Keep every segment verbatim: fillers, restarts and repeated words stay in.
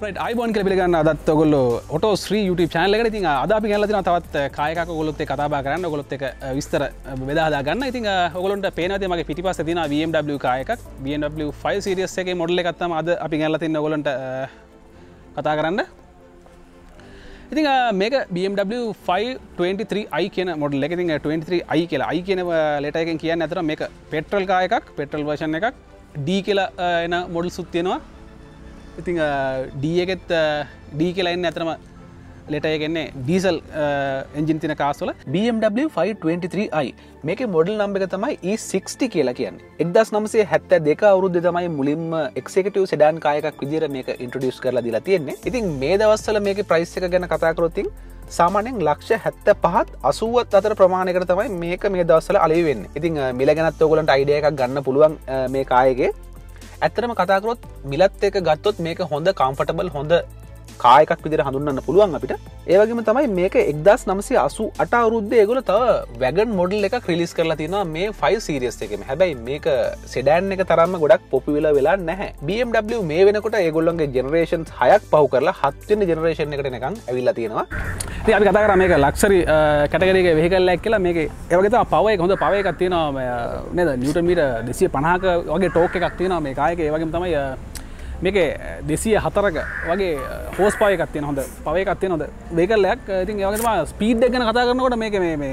Right, I want to tell you that the Auto Sri YouTube channel is a B M W Kayaka, B M W five series model. I think B M W five twenty-three i model. I think twenty-three i make a petrol Kayaka, petrol version D model. I think D ke D ke line diesel engine B M W five twenty-three i මේකේ model number එක තමයි E sixty කියලා කියන්නේ. nineteen seventy-two අවුරුද්දේ තමයි මුලින්ම executive sedan car එකක් විදියට මේක introduce කරලා දීලා තියෙන්නේ. ඉතින් මේ දවස්වල මේකේ price එක ගැන කතා කරොත් සාමාන්‍යයෙන් one seventy-five eighty අතර ප්‍රමාණයකට තමයි මේක මේ දවස්වල අලෙවි වෙන්නේ. ඉතින් මිල ගැනත් ඔයගොල්ලන්ට idea එකක් ගන්න පුළුවන් මේ car එකේ. ඇත්තටම කතා කරොත් මිලත් එක ගත්තොත් මේක හොඳ කම්ෆර්ටබල් හොඳ කාර් එකක් විදිහට හඳුන්වන්න පුළුවන් අපිට. ඒ වගේම තමයි මේක nineteen eighty-eight අවුරුද්දේ ඒගොල්ලෝ තව වැගන් මොඩල් එකක් රිලීස් කරලා තියෙනවා මේ five series එකේම. හැබැයි මේක සෙඩාන් එක තරම්ම ගොඩක් පොපියුලර් වෙලා නැහැ. B M W මේ වෙනකොට ඒගොල්ලන්ගේ generations හයක් පහු කරලා හත් වෙනි generation එකට එනකන් ඇවිල්ලා තියෙනවා. ඉතින් අපි කතා කරා මේක luxury category එකේ vehicle එකක් කියලා. මේකේ ඒ වගේ තමයි power එක හොඳ power එකක් තියෙනවා නේද? Newton meter two fifty ක වගේ torque එකක් තියෙනවා මේ කායක. ඒ වගේම තමයි මේකේ two oh four ක වගේ හෝස් පවර් එකක් තියෙන හොඳ පවර් එකක් තියෙන හොඳ vehicle එකක්. ඉතින් ඒ වගේ තමයි ස්පීඩ් එක ගැන කතා කරනකොට මේකේ මේ මේ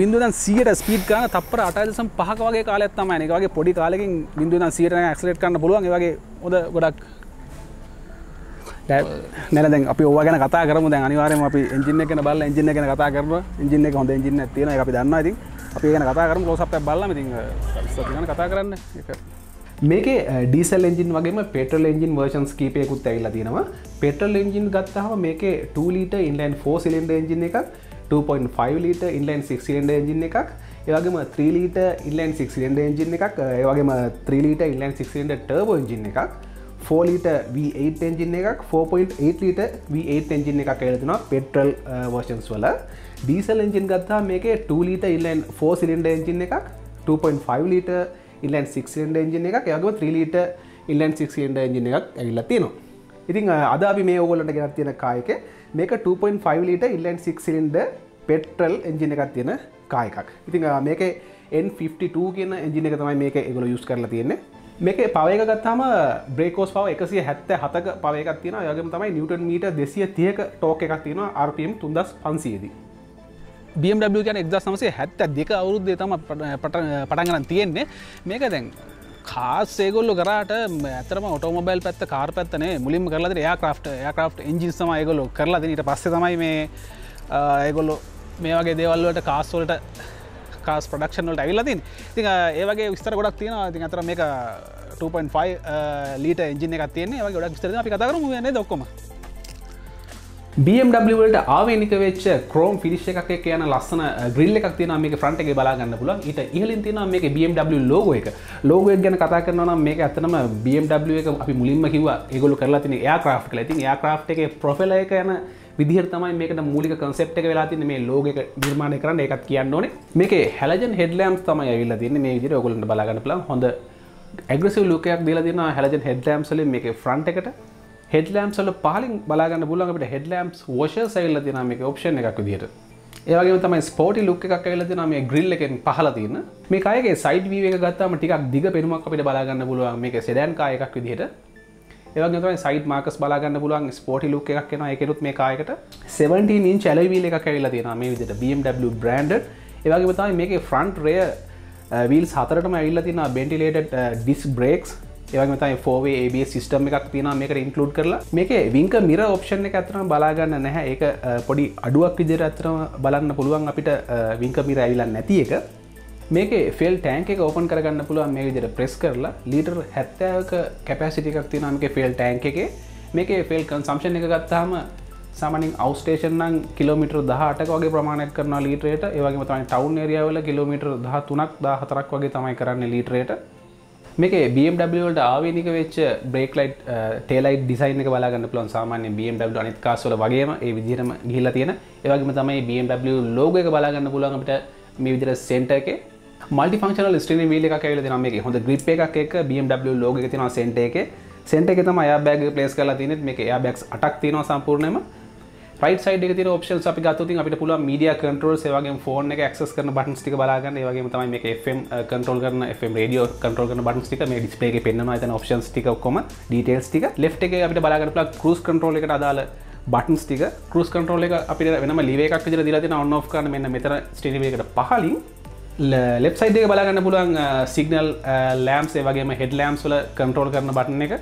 බිංදුවෙන් one hundred ට ස්පීඩ් ගන්න තප්පර eight point five ක වගේ කාලයක් තමයි. මේක වගේ පොඩි කාලෙකින් බිංදුවෙන් one hundred ට නම් ඇක්සලරේට් කරන්න පුළුවන්. ඒ වගේ හොඳ ගොඩක් නේද? දැන් අපි ඕවා ගැන කතා කරමු. දැන් අනිවාර්යයෙන්ම අපි එන්ජින් එක ගැන බලලා එන්ජින් එක ගැන කතා කරනවා. එන්ජින් එක හොඳ එන්ජින් එකක් තියෙනවා. ඒක අපි දන්නවා. ඉතින් අපි ඒ ගැන කතා කරමු. ක්ලෝස් අප් එකක් බලලා ඉතින් ඉස්සරහට යන කතා කරන්න. ඒක මේකේ diesel engine වගේම petrol engine versions කීපයකුත් ඇවිල්ලා තියෙනවා. petrol engine ගත්තාම මේකේ two liter inline four cylinder engine එකක්, two point five liter inline six cylinder engine එකක්, ඒ වගේම three liter inline six cylinder engine එකක්, ඒ වගේම three liter inline six cylinder turbo engine එකක්, four liter V eight engine එකක්, four point eight liter V eight engine එකක් ඇවිල්ලා තියෙනවා petrol versions වල. diesel engine ගත්තාම මේකේ two liter inline four cylinder engine එකක්, two point five liter inline six cylinder engine එකක්, ඒ වගේම three liter inline six cylinder engine එකක් ඇවිල්ලා තියෙනවා. ඉතින් අද අපි මේ ඕගොල්ලන්ට ගෙනත් තියෙන කාර් එකේ මේක two point five liter inline six cylinder petrol engine එකක් තියෙන කාර් එකක්. ඉතින් මේකේ N fifty-two කියන engine එක තමයි මේක ඒගොල්ලෝ use කරලා තියෙන්නේ. මේකේ power එක ගත්තාම brake horsepower one seventy-seven ක power එකක් තියෙනවා. ඒ වගේම තමයි Newton meter two thirty ක torque එකක් තියෙනවා R P M three thousand five hundred දී. B M W කියන්නේ nineteen seventy-two අවුරුද්දේ තමයි පටන් ගන්න තියෙන්නේ. මේක දැන් cars ඒගොල්ලෝ කරාට ඇත්තටම ඔටෝමොබයිල් පැත්ත කාර් පැත්ත නෙවෙයි මුලින්ම කරලා තියෙන්නේ aircraft aircraft engines තමයි ඒගොල්ලෝ කරලා දෙන්නේ. ඊට පස්සේ තමයි මේ ඒගොල්ලෝ මේ වගේ දේවල් වලට cars වලට cars production වලට ඇවිල්ලා තින්නේ. ඉතින් ඒ වගේ විස්තර ගොඩක් තියෙනවා. ඉතින් අතර මේක two point five liter engine එකක් තියෙන්නේ. ඒ වගේ ගොඩක් විස්තර දෙනවා. අපි කතා කරමු නේද ඔක්කොම. B M W වලට ආවේනික වෙච්ච chrome finish එකක් එක්ක යන ලස්සන grill එකක් තියෙනවා. මේකේ front එකේ බලා ගන්න පුළුවන්. ඊට ඉහළින් තියෙනවා මේකේ B M W logo එක. logo එක ගැන කතා කරනවා නම් මේක ඇත්තටම B M W එක අපි මුලින්ම කිව්වා ඒගොල්ලෝ කරලා තියෙන aircraft කියලා. ඉතින් aircraft එකේ profile එක යන විදිහට තමයි මේකට මූලික concept එක වෙලා තියෙන්නේ මේ logo එක නිර්මාණය කරන්න. ඒකත් කියන්න ඕනේ. මේකේ halogen headlamps තමයි ඇවිල්ලා තියෙන්නේ. මේ විදිහට ඔයගොල්ලන්ට බලා ගන්න පුළුවන්. හොඳ aggressive look එකක් දීලා තියෙනවා halogen headlamps වලින් මේකේ front එකට. headlamps වල පහලින් බලා ගන්න පුළුවන් අපිට headlamps washers ඇවිල්ලා තියෙනවා මේකේ option එකක් විදියට. ඒ වගේම තමයි sporty look එකක් ඇවිල්ලා තියෙනවා මේ grill එකෙන් පහලා තියෙන. මේ කායකේ side view එක ගත්තාම ටිකක් දිග පෙනුමක් අපිට බලා ගන්න පුළුවන් මේකේ sedan කාය එකක් විදියට. ඒ වගේම තමයි side markers බලා ගන්න පුළුවන් sporty look එකක් එනවා. ඒකෙනුත් මේ කායකට seventeen inch alloy wheel එකක් ඇවිල්ලා තියෙනවා මේ විදියට B M W branded. ඒ වගේම තමයි මේකේ front rear wheels හතරටම ඇවිල්ලා තියෙනවා ventilated disc brakes. ඒ වගේම තමයි four way A B S system එකක් තියෙනවා මේකට ඉන්ක්ලූඩ් කරලා. මේකේ winker mirror option එක අතරම බලා ගන්න නැහැ. ඒක පොඩි අඩුවක් විදිහට අතරම බලන්න පුළුවන් අපිට winker mirror ඇවිල්ලා නැති එක. මේකේ fuel tank එක open කරගන්න පුළුවන් මේ විදිහට press කරලා. ලීටර් seventy ක capacity එකක් තියෙනවා මේකේ fuel tank එකේ. මේකේ fuel consumption එක ගත්තාම සාමාන්‍යයෙන් out station නම් කිලෝමීටර් eighteen ක වගේ ප්‍රමාණයක් කරනවා ලීටරයට. ඒ වගේම තමයි town area වල කිලෝමීටර් thirteen fourteen වගේ තමයි කරන්නේ ලීටරයට. මේකේ B M W වලට ආවේනික වෙච්ච brake light tail light design එක බලා ගන්න පුළුවන්. සාමාන්‍ය B M W අනිත් cars වල වගේම ඒ විදිහටම ගිහිල්ලා තියෙන. ඒ වගේම තමයි B M W logo එක බලා ගන්න පුළුවන් අපිට මේ විදිහට center එකේ. multi functional steering wheel එකක් ඇවිල්ලා තියෙනවා. මේකේ හොඳ grip එකක් එක්ක B M W logo එක තියෙනවා center එකේ. सेंटर के तमा या बैग प्लेस करला तीने में के या बैग्स अटक तीनों संपूर्ण में राइट साइड देखे तीनों ऑप्शंस අපි ගත්තොත් ඉතින් අපිට පුළුවන් මීඩියා කන්ට්‍රෝල්ස් ඒ වගේම ෆෝන් එක ඇක්සස් කරන බටන්ස් ටික බලා ගන්න. ඒ වගේම තමයි මේක F M කන්ට්‍රෝල් කරන F M රේඩියෝ කන්ට්‍රෝල් කරන බටන්ස් ටික මේ ඩිස්ප්ලේ එකේ පෙන්නනවා. එතන ඔප්ෂන්ස් ටික ඔක්කොම ඩීටේල්ස් ටික left එකේ අපිට බලා ගන්න පුළුවන් ක්‍රූස් කන්ට්‍රෝල් එකට අදාළ බටන්ස් ටික. ක්‍රූස් කන්ට්‍රෝල් එක අපිට වෙනම ලීවර් එකක් විදිහට දීලා තියෙනවා on off කරන්න. මෙන්න මෙතන ස්ටියරින් වීල් එකට පහලින් left side එක බලා ගන්න පුළුවන් signal lamps ඒ වගේම head lamps වල control කරන button එක.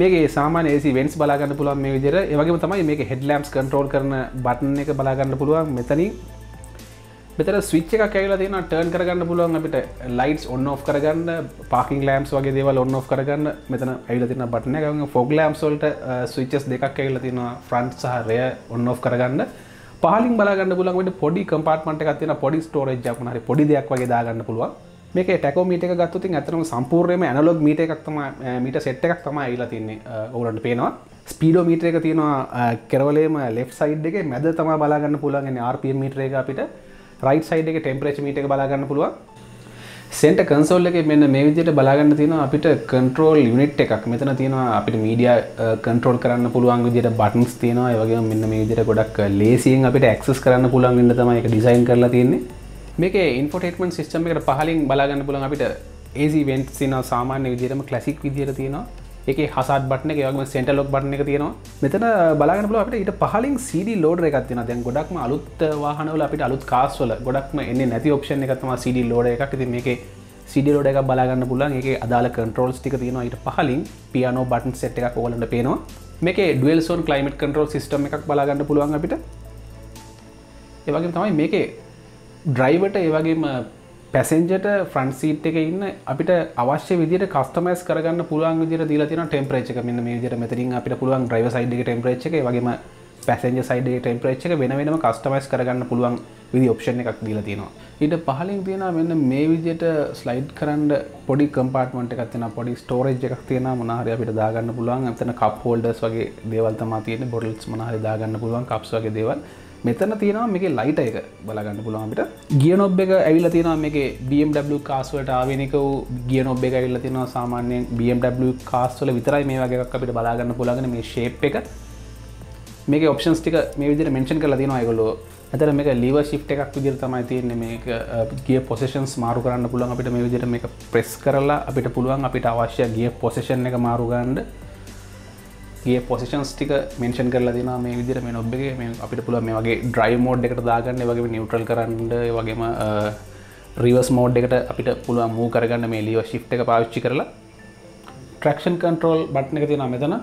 මේකේ සාමාන්‍ය A C vents බලා ගන්න පුළුවන් මේ විදිහට. ඒ වගේම තමයි මේකේ head lamps control කරන button එක බලා ගන්න පුළුවන් මෙතනින්. මෙතන switch එකක් ඇවිල්ලා තියෙනවා turn කර ගන්න පුළුවන් අපිට lights on off කරගන්න, parking lamps වගේ දේවල් on off කරගන්න මෙතන ඇවිල්ලා තියෙන button එක. ඒ වගේම fog lamps වලට switches දෙකක් ඇවිල්ලා තියෙනවා front සහ rear on off කරගන්න. පහලින් බලා ගන්න පුළුවන් වෙන්නේ පොඩි compartment එකක් තියෙනවා පොඩි storage එකක් මොන හරි පොඩි දෙයක් වගේ දා ගන්න පුළුවන්. මේකේ tachometer එක ගත්තොත් ඉතින් අතරම සම්පූර්ණයෙන්ම analog meter එකක් තමයි meter set එකක් තමයි අවිලා තින්නේ. ඔයගොල්ලන්ට පේනවා. speedometer එක තියෙනවා කෙරවලේම left side එකේ මැද තමයි බලා ගන්න පුළුවන්. එන්නේ R P M meter එක අපිට right side එකේ temperature meter එක බලා ගන්න පුළුවන්. center console එකේ මෙන්න මේ විදිහට බලා ගන්න තියෙනවා අපිට control unit එකක්. මෙතන තියෙනවා අපිට media control කරන්න පුළුවන් විදිහට buttons තියෙනවා. ඒ වගේම මෙන්න මේ විදිහට ගොඩක් ලේසියෙන් අපිට access කරන්න පුළුවන් වෙන්න තමයි ඒක design කරලා තියෙන්නේ. මේකේ infotainment system එකට පහලින් බලා ගන්න පුළුවන් අපිට A C vents තියෙනවා සාමාන්‍ය විදිහටම classic විදිහට තියෙනවා. ඒකේ hazard button එක, ඒ වගේම center lock button එක තියෙනවා. මෙතන බලා ගන්න පුළුවන් අපිට ඊට පහලින් C D loader එකක් තියෙනවා. දැන් ගොඩක්ම අලුත් වාහනවල අපිට අලුත් cars වල ගොඩක්ම එන්නේ නැති option එකක් තමයි C D loader එකක්. ඉතින් මේකේ C D loader එකක් බලා ගන්න පුළුවන්. ඒකේ අදාළ controls ටික තියෙනවා. ඊට පහලින් piano button set එකක් ඕගොල්ලන්ට පේනවා. මේකේ dual zone climate control system එකක් බලා ගන්න පුළුවන් අපිට. ඒ වගේම තමයි මේකේ driver ට ඒ වගේම පැසෙන්ජර්ට ෆ්‍රන්ට් සීට් එකේ ඉන්න අපිට අවශ්‍ය විදිහට කස්ටමයිස් කරගන්න පුළුවන් විදිහට දීලා තියෙනවා ටෙම්පරේචර් එක. මෙන්න මේ විදිහට මෙතනින් අපිට පුළුවන් driver side එකේ ටෙම්පරේචර් එක, ඒ වගේම passenger side එකේ ටෙම්පරේචර් එක වෙන වෙනම කස්ටමයිස් කරගන්න පුළුවන් විදි ඔප්ෂන් එකක් දීලා තියෙනවා. ඊට පහලින් තියෙනවා මෙන්න මේ විදිහට ස්ලයිඩ් කරන්න පොඩි compartment එකක් තියෙනවා, පොඩි storage එකක් තියෙනවා. මොන හරි අපිට දාගන්න පුළුවන්. මෙතන cup holders වගේ දේවල් තමයි තියෙන්නේ, bottles මොන හරි දාගන්න පුළුවන්, cups වගේ දේවල්. මෙතන තියෙනවා මේකේ ලයිට් එක බලා ගන්න පුළුවන් අපිට. ගියර් නොබ් එක ඇවිල්ලා තියෙනවා මේකේ B M W cars වලට ආවේනික වූ ගියර් නොබ් එක ඇවිල්ලා තියෙනවා. සාමාන්‍යයෙන් B M W cars වල විතරයි මේ වගේ එකක් අපිට බලා ගන්න පුළුවන්. මේ shape එක මේකේ options ටික මේ විදිහට mention කරලා තියෙනවා ඒගොල්ලෝ. අතන මේක lever shift එකක් විදිහට තමයි තියෙන්නේ. මේක gear positions මාරු කරන්න පුළුවන් අපිට මේ විදිහට. මේක press කරලා අපිට පුළුවන් අපිට අවශ්‍ය gear position එක මාරු ගන්න. ගේ පොසිෂන්ස් ටික මෙන්ෂන් කරලා තියෙනවා මේ විදිහට. මේ නොබ් එකේ මේ අපිට පුළුවන් මේ වගේ ඩ්‍රයිව් මෝඩ් එකට දාගන්න, ඒ වගේම නියුට්‍රල් කරන්න, ඒ වගේම රිවර්ස් මෝඩ් එකට අපිට පුළුවන් මූව් කරගන්න මේ ලීවර් ෂිෆ්ට් එක පාවිච්චි කරලා. ට්‍රැක්ෂන් කන්ට්‍රෝල් බටන් එක තියෙනවා මෙතන.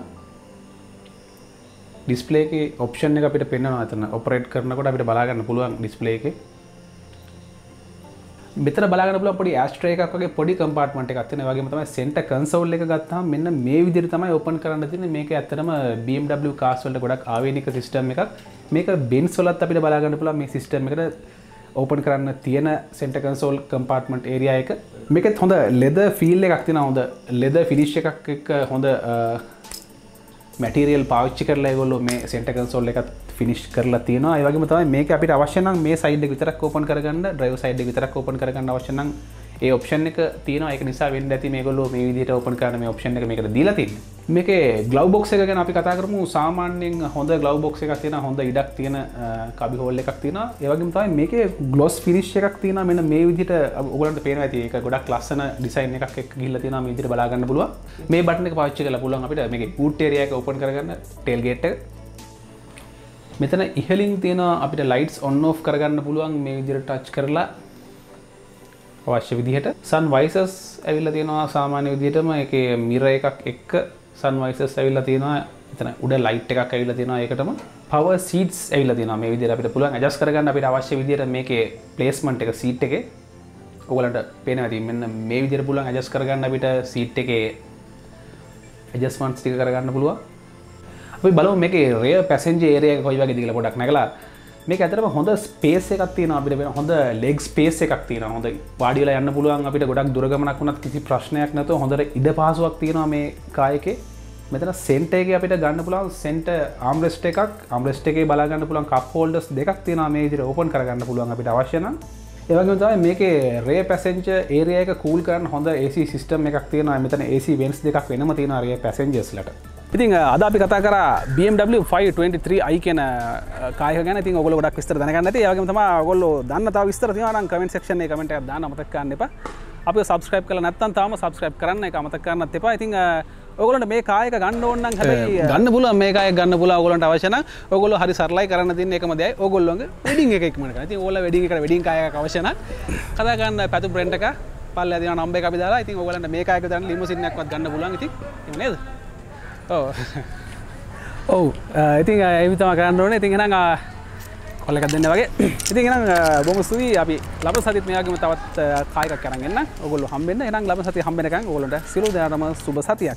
ඩිස්ප්ලේ එකේ ඔප්ෂන් එක අපිට පෙන්වනවා එතන. ඔපරේට් කරනකොට අපිට බලා ගන්න පුළුවන් ඩිස්ප්ලේ එකේ. මෙතන බලා ගන්න පුළුවන් පොඩි ඇෂ් ට්‍රේ එකක් වගේ පොඩි compartment එකක් තියෙනවා. ඒ වගේම තමයි center console එක ගත්තාම මෙන්න මේ විදිහට තමයි open කරන්න තියෙන්නේ. මේක ඇත්තටම B M W cars වලට ගොඩක් ආවේනික system එකක්. මේක Benz වලත් අපිට බලා ගන්න පුළුවන් මේ system එකට open කරන්න තියෙන center console compartment area එක. මේකත් හොඳ leather feel එකක් තියෙනවා. හොඳ leather finish එකක් එක්ක හොඳ material පාවිච්චි කරලා ඒගොල්ලෝ මේ center console එකත් ෆිනිෂ් කරලා තියෙනවා. ඒ වගේම තමයි මේක අපිට අවශ්‍ය නම් මේ සයිඩ් එක විතරක් ඕපන් කරගන්න, ඩ්‍රයිව් සයිඩ් එක විතරක් ඕපන් කරගන්න අවශ්‍ය නම් ඒ ඔප්ෂන් එක තියෙනවා. ඒක නිසා වෙන්න ඇති මේගොල්ලෝ මේ විදිහට ඕපන් කරන මේ ඔප්ෂන් එක මේකට දීලා තින්නේ. මේකේ ග්ලව් බොක්ස් එක ගැන අපි කතා කරමු. සාමාන්‍යයෙන් හොඳ ග්ලව් බොක්ස් එකක් තියෙනවා, හොඳ ඉඩක් තියෙන කබි හෝල් එකක් තියෙනවා. ඒ වගේම තමයි මේකේ gloss finish එකක් තියෙනවා. මෙන්න මේ විදිහට ඔයගොල්ලන්ට පේනවා ඇති. ඒක ගොඩක් ලස්සන ඩිසයින් එකක් එක්ක ගිහිල්ලා තියෙනවා. මේ විදිහට බලා ගන්න පුළුවන්. මේ බටන් එක පාවිච්චි කරලා පුළුවන් අපිට මේකේ boot area එක ඕපන් කරගන්න, tail gate එක. මෙතන ඉහලින් තියෙනවා අපිට ලයිට්ස් on off කරගන්න පුළුවන් මේ විදිහට ටච් කරලා අවශ්‍ය විදිහට. sun visors ඇවිල්ලා තියෙනවා සාමාන්‍ය විදිහටම. ඒකේ mirror එකක් එක්ක sun visors ඇවිල්ලා තියෙනවා. එතන උඩ ලයිට් එකක් ඇවිල්ලා තියෙනවා ඒකටම. power seats ඇවිල්ලා තියෙනවා. මේ විදිහට අපිට පුළුවන් adjust කරගන්න අපිට අවශ්‍ය විදිහට මේකේ placement එක seat එකේ. ඔයගලන්ට පේනවා ඇති මෙන්න මේ විදිහට පුළුවන් adjust කරගන්න අපිට seat එකේ adjustments ටික කරගන්න පුළුවන්. අපි බලමු මේකේ rear passenger area එක කොයි වගේද කියලා පොඩ්ඩක් නැගලා. මේක ඇත්තටම හොඳ ස්පේස් එකක් තියෙනවා අපිට. වෙන හොඳ ලෙග් ස්පේස් එකක් තියෙනවා. හොඳ වාඩි වෙලා යන්න පුළුවන් අපිට. ගොඩක් දුර ගමනක් වුණත් කිසි ප්‍රශ්නයක් නැතුව හොඳට ඉඩ පහසුවක් තියෙනවා මේ කායකේ. මෙතන center එකේ අපිට ගන්න පුළුවන් center armrest එකක්. armrest එකේ බලා ගන්න පුළුවන් cup holders දෙකක් තියෙනවා. මේ විදිහට open කරගන්න පුළුවන් අපිට අවශ්‍ය නම්. ඒවගේම තමයි මේකේ රේ පැසෙන්ජර් ඒරියා එක කූල් කරන්න හොඳ A C සිස්ටම් එකක් තියෙනවා. මෙතන A C වෙන්ස් දෙකක් වෙනම තියෙනවා රේ පැසෙන්ජර්ස්ලට. ඉතින් අද අපි කතා කරා B M W five twenty-three i කියන කායක ගැන. ඉතින් ඔයගොල්ලෝ ගොඩක් විස්තර දැනගන්න ඇති. ඒ වගේම තමයි ඔයගොල්ලෝ දන්න තව විස්තර තියෙනවා නම් කමෙන්ට් සෙක්ෂන් එකේ කමෙන්ට් එකක් දාන්න අමතක කරන්න එපා. අපිව subscribe කරලා නැත්නම් තාම subscribe කරන්න ඒක අමතක කරන්නත් එපා. ඉතින් ඔයගොල්ලන්ට මේ කායක ගන්න ඕන නම් හැබැයි ගන්න පුළුවන්, මේ කායක ගන්න පුළුවන් ඔයගොල්ලන්ට අවශ්‍ය නම්. ඔයගොල්ලෝ හරි සරලයි කරන්න තියෙන එකම දෙයයි ඔයගොල්ලෝගේ wedding එක ඉක්මනට කරන්න. ඉතින් ඔයගොල්ලෝ wedding එකට wedding කායකක් අවශ්‍ය නම් කතා කරන්න පැතු brand එක පල්ලේ දෙනවා නම් එක අපි දාලා. ඉතින් ඔයගොල්ලන්ට මේ කායක දාන්න limousine එකක්වත් ගන්න පුළුවන්. ඉතින් එහෙම නේද? Oh, oh, itu yang ini sama kalian doang. Itu yang nggak kolek aja nih bagai. Itu yang nggak bagus tuh ya. Abi, lapan satu itu nih agak mentawat kayak kayak orang enak. Ogol hamben, enak lapan satu hamben kan. Ogol udah silu deh, nama subas satu ya.